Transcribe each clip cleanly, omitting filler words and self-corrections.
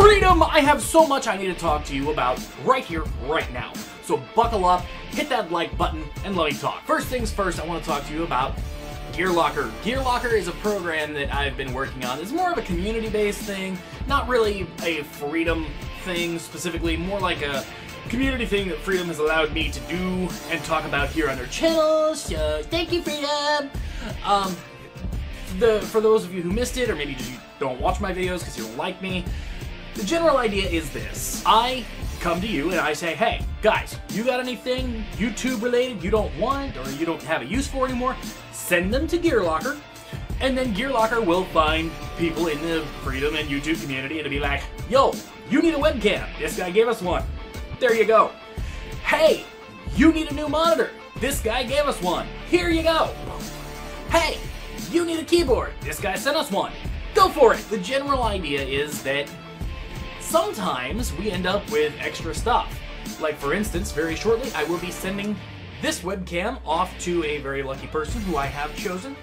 Freedom, I have so much I need to talk to you about right here, right now. So buckle up, hit that like button, and let me talk. First things first, I want to talk to you about Gear Locker. Gear Locker is a program that I've been working on. It's more of a community-based thing, not really a Freedom thing specifically, more like a community thing that Freedom has allowed me to do and talk about here on their channel. So thank you, Freedom. For those of you who missed it, or maybe just you don't watch my videos because you don't like me, the general idea is this. I come to you and I say, hey, guys, you got anything YouTube related you don't want or you don't have a use for anymore? Send them to Gear Locker, and then Gear Locker will find people in the Freedom and YouTube community and it'll be like, yo, you need a webcam. This guy gave us one. There you go. Hey, you need a new monitor. This guy gave us one. Here you go. Hey, you need a keyboard. This guy sent us one. Go for it. The general idea is that sometimes we end up with extra stuff. Like for instance, very shortly, I will be sending this webcam off to a very lucky person who I have chosen,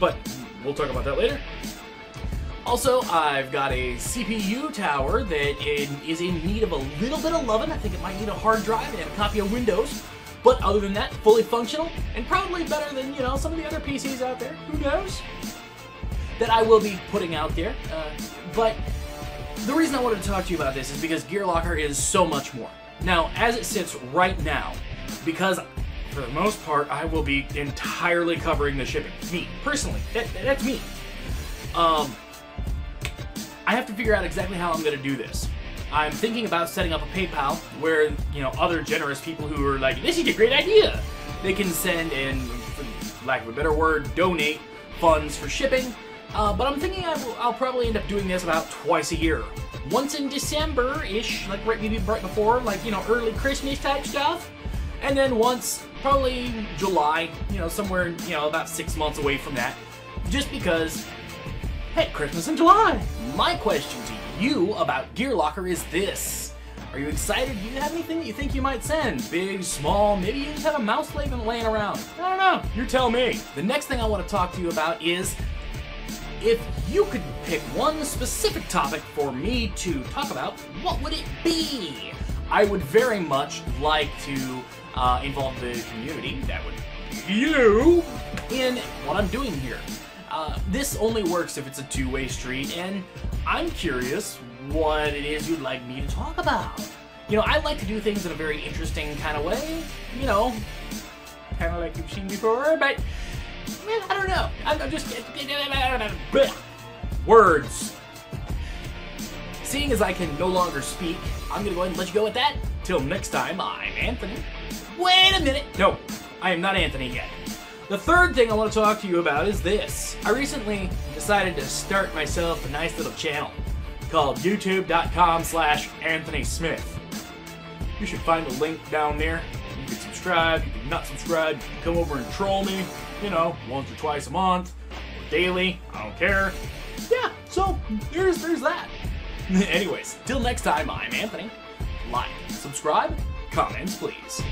but we'll talk about that later. Also, I've got a CPU tower that is in need of a little bit of loving. I think it might need a hard drive and a copy of Windows. But other than that, fully functional and probably better than, you know, some of the other PCs out there. Who knows? That I will be putting out there. But the reason I wanted to talk to you about this is because Gear Locker is so much more. Now, as it sits right now, because for the most part, I will be entirely covering the shipping. Me, personally. That's me. I have to figure out exactly how I'm going to do this. I'm thinking about setting up a PayPal where, you know, other generous people who are like, this is a great idea, they can send in, for lack of a better word, donate funds for shipping. But I'm thinking I'll probably end up doing this about twice a year. Once in December-ish, like right before, like, you know, early Christmas type stuff. And then once, probably July, you know, somewhere, you know, about 6 months away from that. Just because, hey, Christmas in July. My question to you about Gear Locker is this. Are you excited? Do you have anything that you think you might send? Big, small, maybe you just have a mouse laying around. I don't know. You tell me. The next thing I want to talk to you about is if you could pick one specific topic for me to talk about, what would it be? I would very much like to involve the community, that would be you, in what I'm doing here. This only works if it's a two-way street, and I'm curious what it is you'd like me to talk about. You know, I like to do things in a very interesting kind of way, you know, kind of like you've seen before, but I don't know. I'm just... words. Seeing as I can no longer speak, I'm going to go ahead and let you go with that. Till next time, I'm Anthony. Wait a minute. No, I am not Anthony yet. The third thing I want to talk to you about is this. I recently decided to start myself a nice little channel called youtube.com/AnthonySmith. You should find a link down there. You can subscribe, you can not subscribe, you can come over and troll me, you know, once or twice a month, or daily, I don't care. Yeah, so there's that. Anyways, till next time, I'm Anthony. Like, subscribe, comments, please.